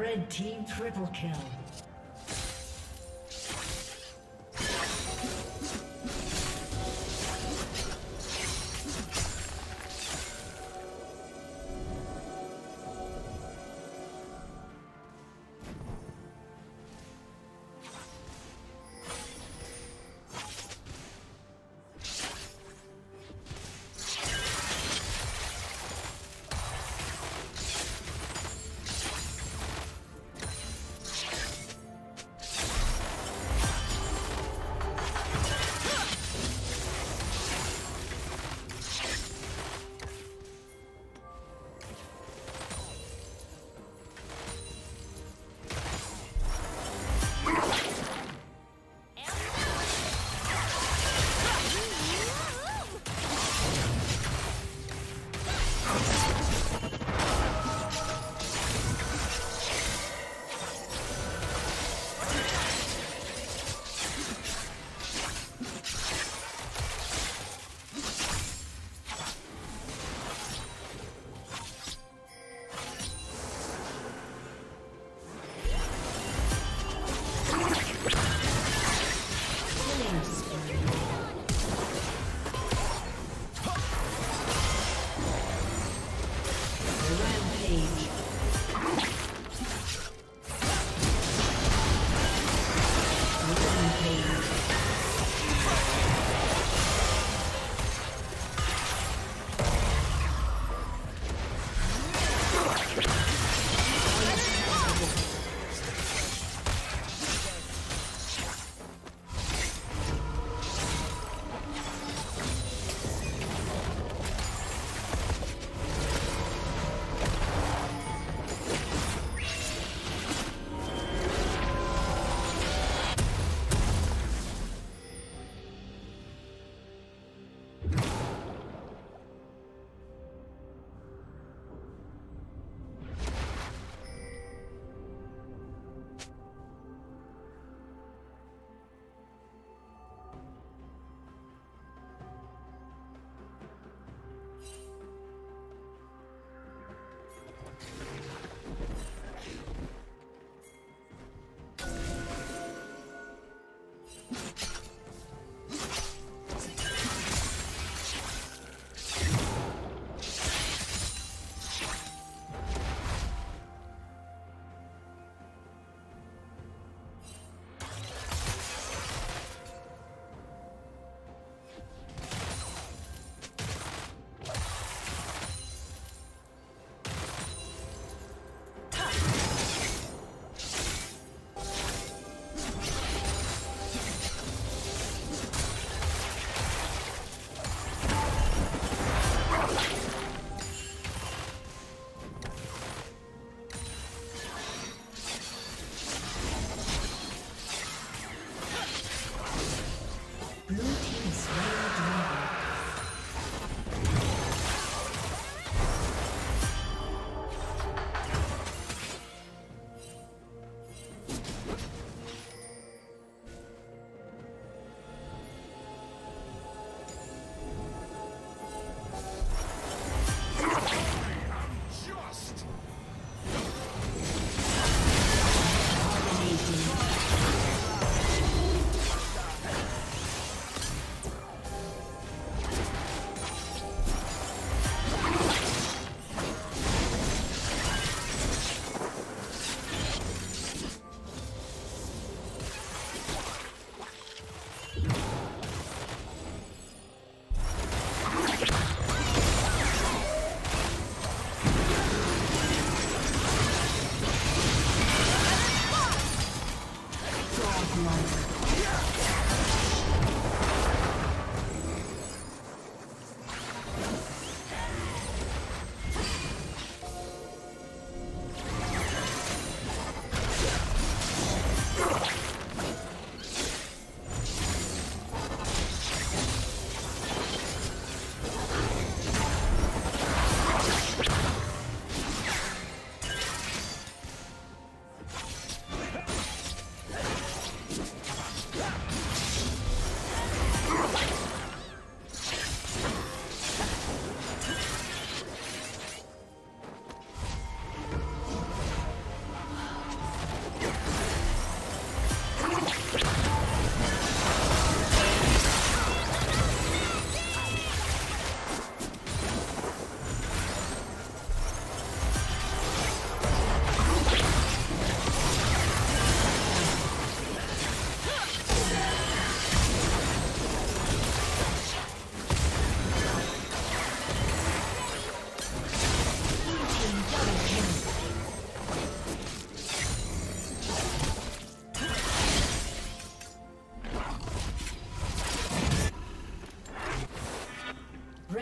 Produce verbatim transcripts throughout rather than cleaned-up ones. Red team triple kill.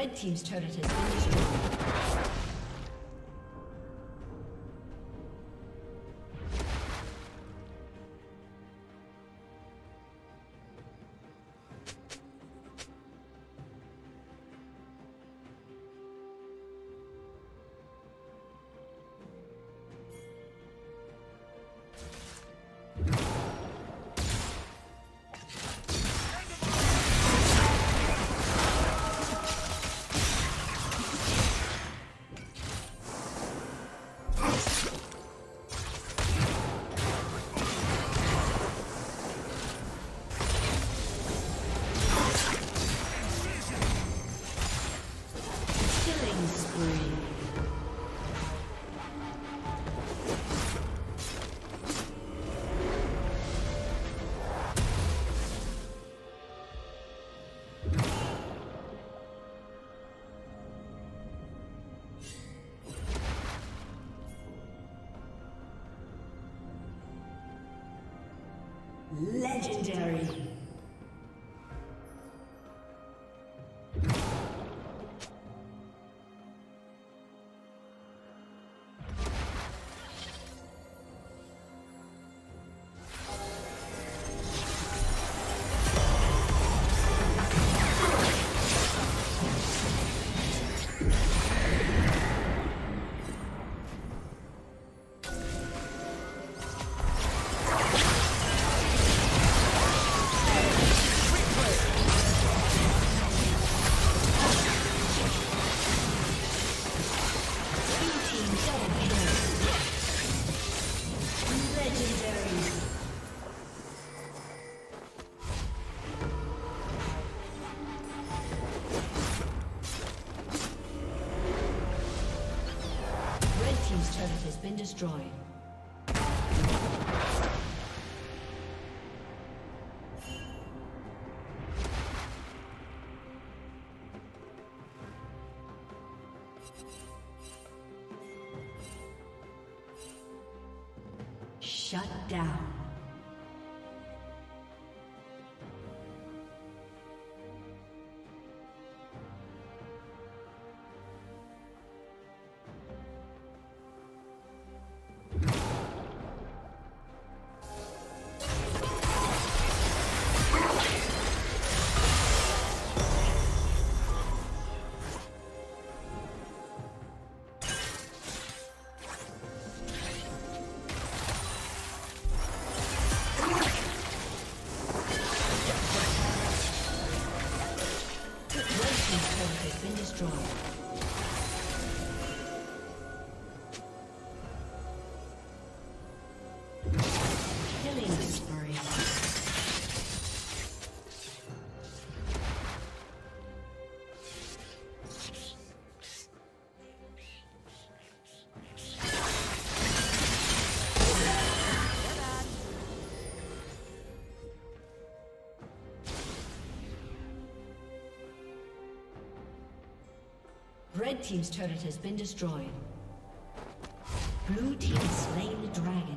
Red team's turret has been destroyed. Legendary. Destroyed. Shut down. Red team's turret has been destroyed. Blue team slain the dragon.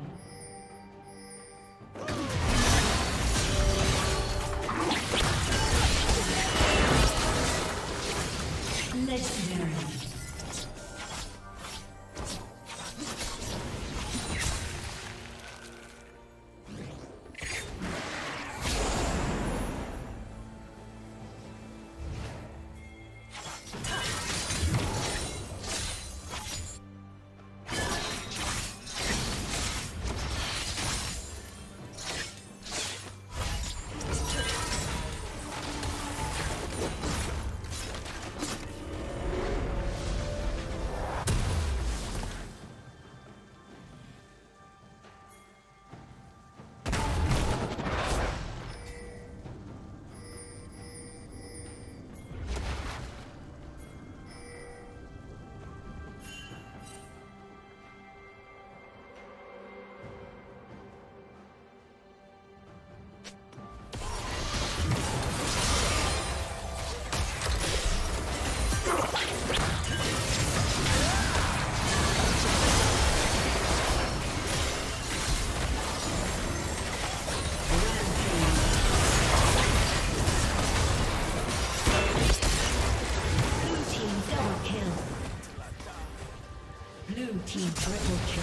Team triple kill.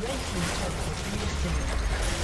Red team's turret has been destroyed.